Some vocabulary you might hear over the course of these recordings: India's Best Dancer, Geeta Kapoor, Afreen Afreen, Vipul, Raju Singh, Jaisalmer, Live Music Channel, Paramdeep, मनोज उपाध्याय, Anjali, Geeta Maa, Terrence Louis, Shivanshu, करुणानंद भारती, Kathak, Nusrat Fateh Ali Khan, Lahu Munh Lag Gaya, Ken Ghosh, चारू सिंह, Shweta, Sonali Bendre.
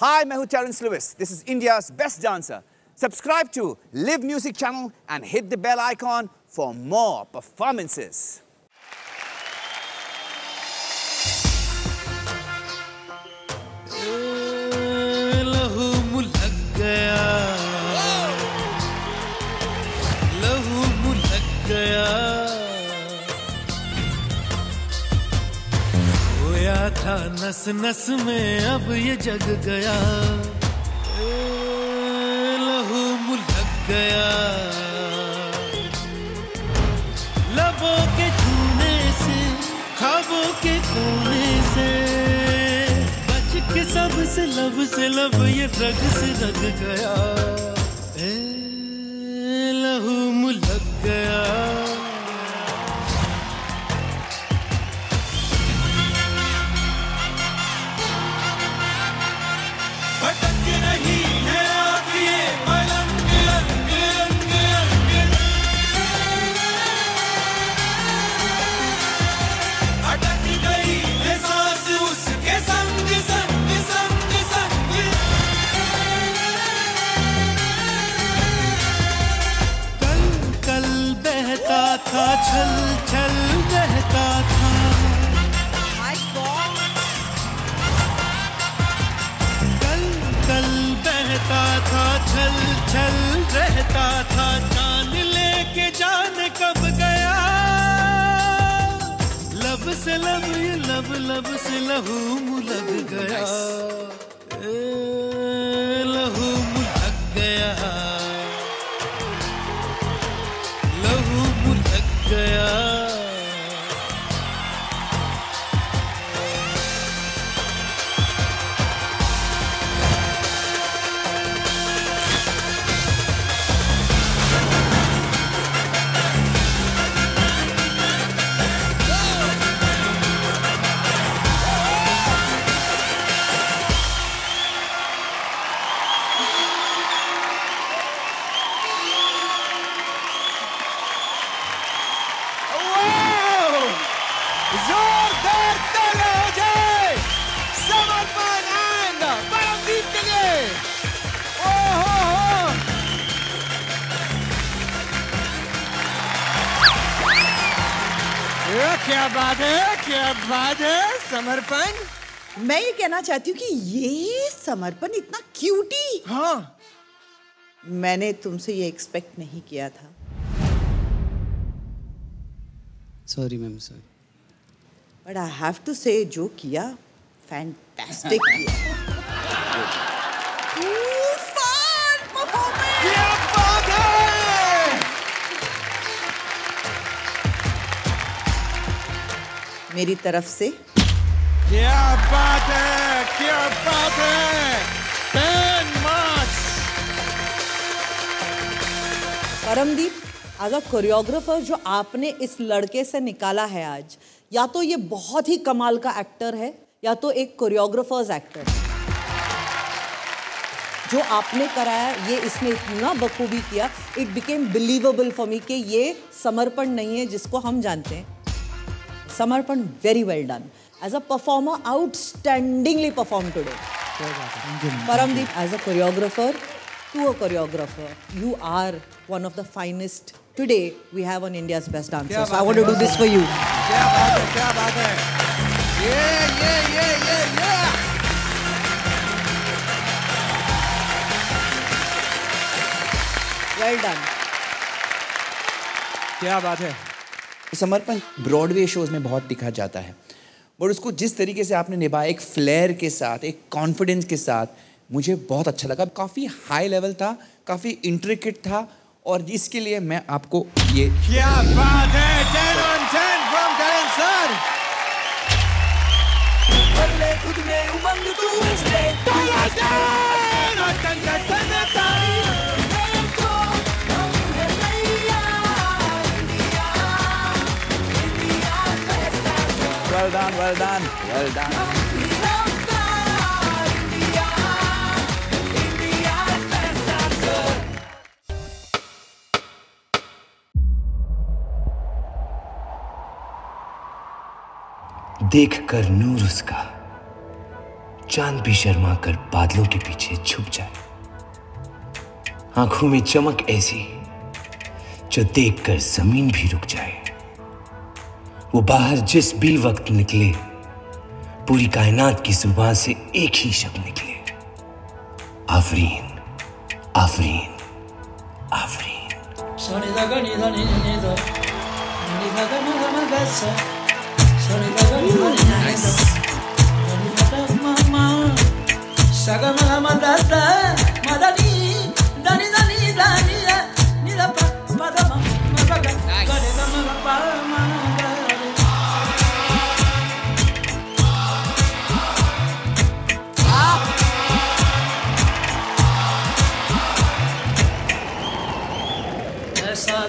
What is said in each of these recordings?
Hi, मैं हूं Terrence Louis. This is India's Best Dancer. Subscribe to Live Music Channel and hit the bell icon for more performances. था नस नस में अब ये जग गया, लहू मुलक गया. लबों के छूने से, खाबों के कोने से, बच के सब से लब ये रग से रग गया, लहू मुलक गया. छल छल बहता था कल कल बहता था छल छल रहता था. जान लेके जान कब गया, लब से लब ये लब से लहू मुलग गया. लहू मुलग गया. क्या बात है, क्या बात है. समर्पण, मैं ये कहना चाहती हूँ कि ये समर्पण इतना क्यूटी. हाँ, मैंने तुमसे ये एक्सपेक्ट नहीं किया था. Sorry ma'am, sorry, but I have to say जो किया फैंटास्टिक किया. मेरी तरफ से क्या बात है, क्या बात है. 10 marks. परमदीप, अगर कोरियोग्राफर जो आपने इस लड़के से निकाला है आज, या तो ये बहुत ही कमाल का एक्टर है या तो एक कोरियोग्राफर्स एक्टर है. जो आपने कराया ये इसने इतना बखूबी किया. It became believable for me कि ये समर्पण नहीं है जिसको हम जानते हैं. Samarpan, very well done. As a performer, outstandingly perform today. Paramdeep, as a choreographer, to a choreographer, you are one of the finest today we have on India's best dancer. So I want to do this for you. क्या बात है, क्या बात है. ये well done. क्या बात है. समर्पण ब्रॉडवे शोज में बहुत दिखा जाता है, और उसको जिस तरीके से आपने निभाया, एक फ्लेयर के साथ, एक कॉन्फिडेंस के साथ, मुझे बहुत अच्छा लगा. काफ़ी हाई लेवल था, काफ़ी इंट्रिकेट था, और इसके लिए मैं आपको ये क्या बात है. 10 on 10 from Terrence sir. बदले खुद में उमंग दूसरे well done, well done, well done. India's best dancer. देखकर नूर उसका चांद भी शर्मा कर बादलों के पीछे छुप जाए, आंखों में चमक ऐसी जो देखकर जमीन भी रुक जाए। वो बाहर जिस भी वक्त निकले, पूरी कायनात की जुबान से एक ही शब्द निकले, आफरीन आफरीन आफरीन।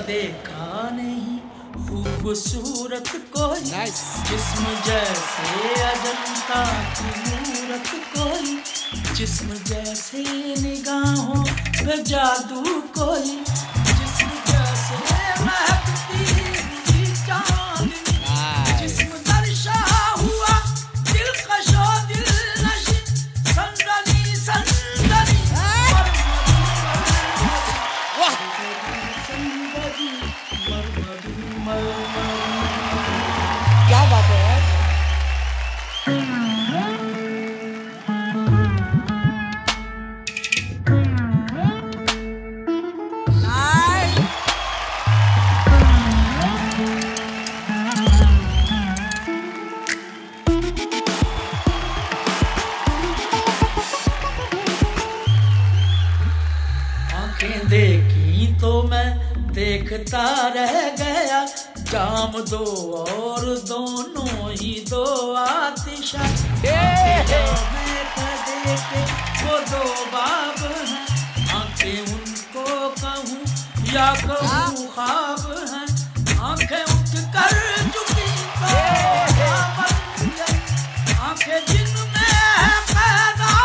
देखा नहीं खूबसूरत कोई, जिस्म जैसे अजंता की मूरत कोई, जिस्म जैसे निगाहों पे जादू कोई, जिस्म जैसे महकती हुई चांदनी, जिस्म दर्शा हुआ दिलकशो दिल नशी संदनी संदनी। क्या बात है यार। आंखें देखी तो मैं देखता रह गया, जाम दो और दोनों ही दो आतिशा, में कदे के वो दो बाब हैं, आंखें उनको कहूँ या कहूँ ख्वाब हैं, आंखें उठ कर चुकी तो आंखें जिनमें है पैदा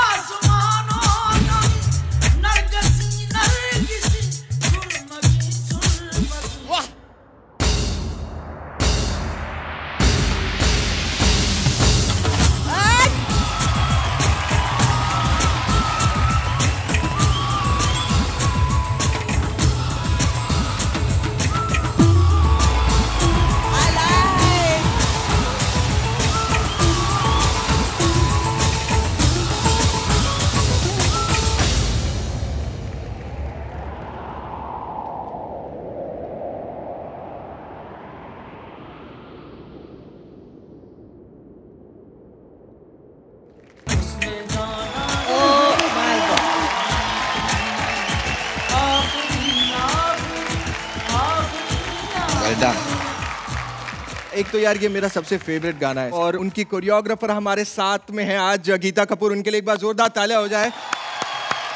एक। तो यार ये मेरा सबसे फेवरेट गाना है और उनकी कोरियोग्राफर हमारे साथ में है आज गीता कपूर, उनके लिए एक बार जोरदार तालियां हो जाए।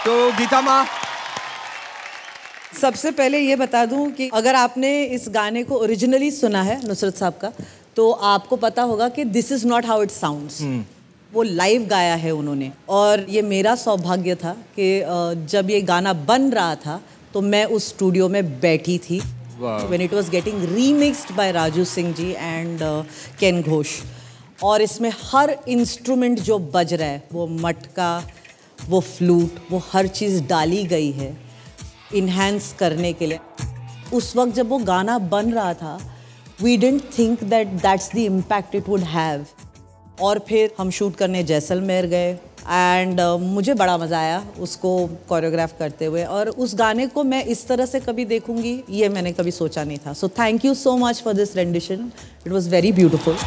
तो गीता माँ, सबसे पहले ये बता दूं कि अगर आपने इस गाने को ओरिजिनली सुना है नुसरत साहब का, तो आपको पता होगा कि this is not how it sounds. वो लाइव गाया है उन्होंने और ये मेरा सौभाग्य था कि जब ये गाना बन रहा था तो मैं उस स्टूडियो में बैठी थी। Wow. When it was getting remixed by Raju Singh ji and Ken Ghosh, और इसमें हर इंस्ट्रूमेंट जो बज रहा है, वो मटका, वो फ्लूट, वो हर चीज़ डाली गई है इन्हेंस करने के लिए। उस वक्त जब वो गाना बन रहा था, we didn't think that that's the impact it would have। और फिर हम शूट करने जैसलमेर गए एंड मुझे बड़ा मज़ा आया उसको कोरियोग्राफ करते हुए, और उस गाने को मैं इस तरह से कभी देखूंगी ये मैंने कभी सोचा नहीं था। So thank you so much for this rendition, it was very beautiful.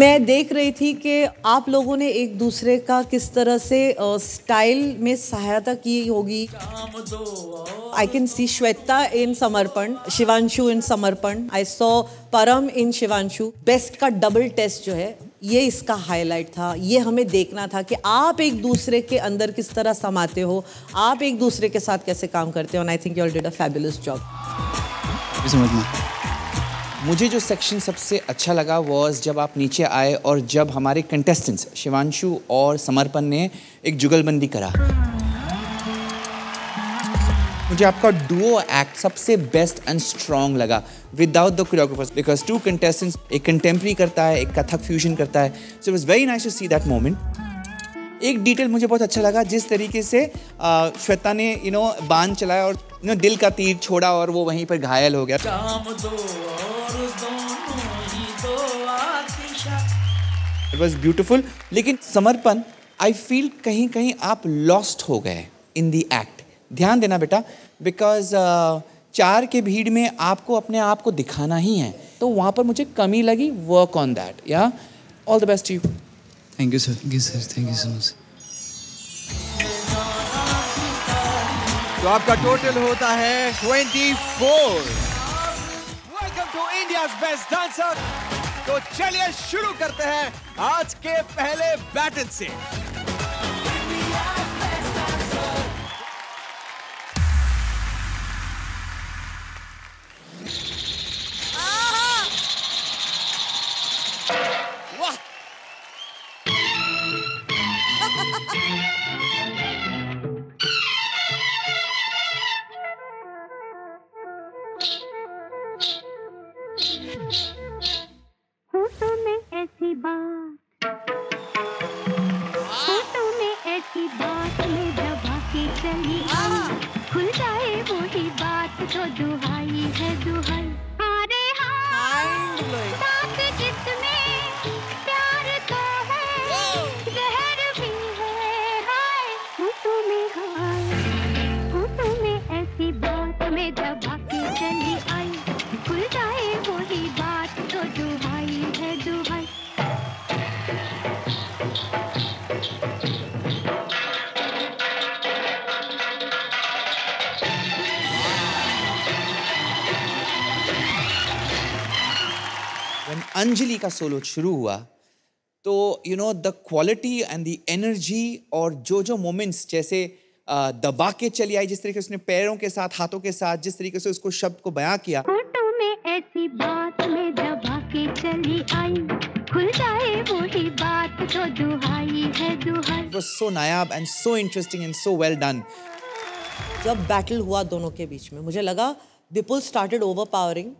मैं देख रही थी कि आप लोगों ने एक दूसरे का किस तरह से स्टाइल में सहायता की होगी। आई कैन सी श्वेता इन समर्पण, शिवांशु इन समर्पण, I saw Param in Shivanshu. Best का डबल टेस्ट जो है ये इसका हाईलाइट था। ये हमें देखना था कि आप एक दूसरे के अंदर किस तरह समाते हो, आप एक दूसरे के साथ कैसे काम करते हो, and I think you all did a fabulous job. मुझे जो सेक्शन सबसे अच्छा लगा वॉज जब आप नीचे आए और जब हमारे कंटेस्टेंट्स शिवांशु और समर्पण ने एक जुगलबंदी करा। मुझे आपका डुओ एक्ट सबसे बेस्ट एंड स्ट्रॉन्ग लगा without the choreographers because two contestants, एक कंटेम्प्री करता है, एक कथक फ्यूजन करता है. So it was very nice to see that moment. एक डिटेल मुझे बहुत अच्छा लगा जिस तरीके से श्वेता ने बांध चलाया और दिल का तीर छोड़ा और वो वहीं पर घायल हो गया. It was beautiful. लेकिन समर्पण, आई फील कहीं कहीं आप लॉस्ट हो गए इन दी एक्ट. ध्यान देना बेटा बिकॉज चार के भीड़ में आपको अपने आप को दिखाना ही है, तो वहाँ पर मुझे कमी लगी. वर्क ऑन दैट या all the best to you. Thank you, sir. Thank you, sir. Thank you so much. तो आपका टोटल होता है 24. Welcome to India's Best Dancer. तो चलिए शुरू करते हैं आज के पहले बैटल से. अंजलि का सोलो शुरू हुआ तो the quality and the energy और जो मोमेंट्स जैसे दबा के चली आई, जिस तरीके से उसने पैरों के साथ हाथों के साथ जिस तरीके से उसको शब्द को बयां किया, ऐसी बात में दबा के चली आई, खुल जाए वो ही बात जो दुहाई है दुहाई. It was so नायाब and so interesting and so well done. जब बैटल हुआ दोनों के बीच में मुझे लगा विपुल स्टार्टेड ओवरपावरिंग.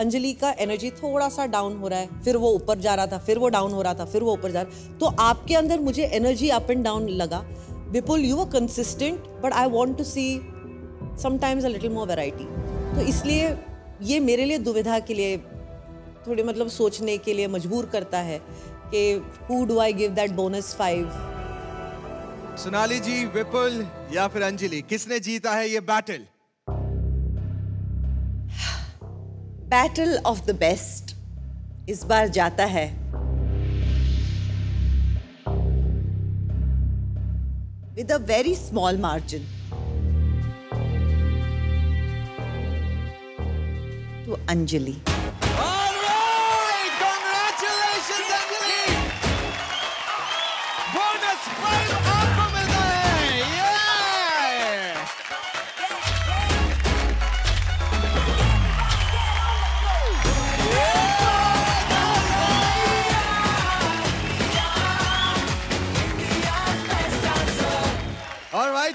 अंजलि का एनर्जी थोड़ा सा डाउन हो रहा है, फिर वो ऊपर जा रहा था, फिर वो डाउन हो रहा था, फिर वो ऊपर जा रहा था. तो आपके अंदर मुझे एनर्जी अप एंड डाउन लगा. Vipul, you are consistent but I want to see sometimes a little more variety. तो इसलिए ये मेरे लिए दुविधा के लिए थोड़े सोचने के लिए मजबूर करता है कि who do I give that bonus 5. Sonali ji, Vipul या फिर अंजलि, किसने जीता है ये battle? Battle of the best इस बार जाता है with a very small margin to Anjali.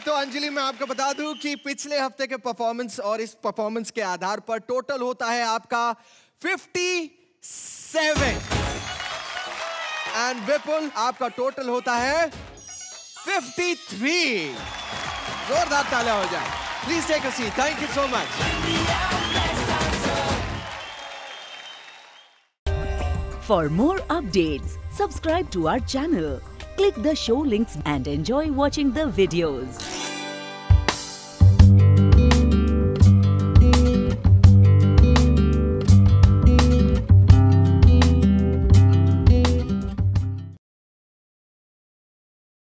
तो अंजलि, मैं आपको बता दूं कि पिछले हफ्ते के परफॉर्मेंस और इस परफॉर्मेंस के आधार पर टोटल होता है आपका 57 एंड विपुल आपका टोटल होता है 53. जोरदार तालियां हो जाए. Please take a seat. Thank you so much. For more updates subscribe to our channel. Click the show links and enjoy watching the videos.